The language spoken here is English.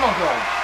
Donovan.